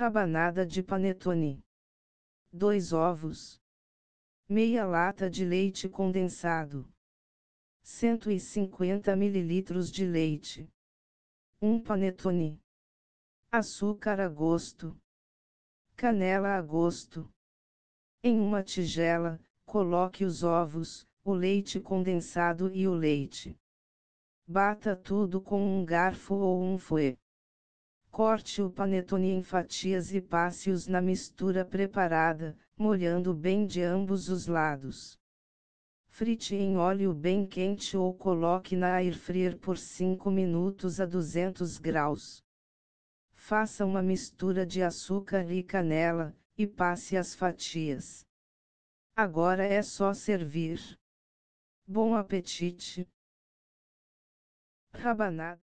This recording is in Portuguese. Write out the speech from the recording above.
rabanada de panetone, 2 ovos, meia lata de leite condensado, 150 ml de leite, 1 panetone, açúcar a gosto, canela a gosto. Em uma tigela, coloque os ovos, o leite condensado e o leite. Bata tudo com um garfo ou um fouet. Corte o panetone em fatias e passe-os na mistura preparada, molhando bem de ambos os lados. Frite em óleo bem quente ou coloque na airfryer por 5 minutos a 200 graus. Faça uma mistura de açúcar e canela, e passe as fatias. Agora é só servir. Bom apetite! Rabanada.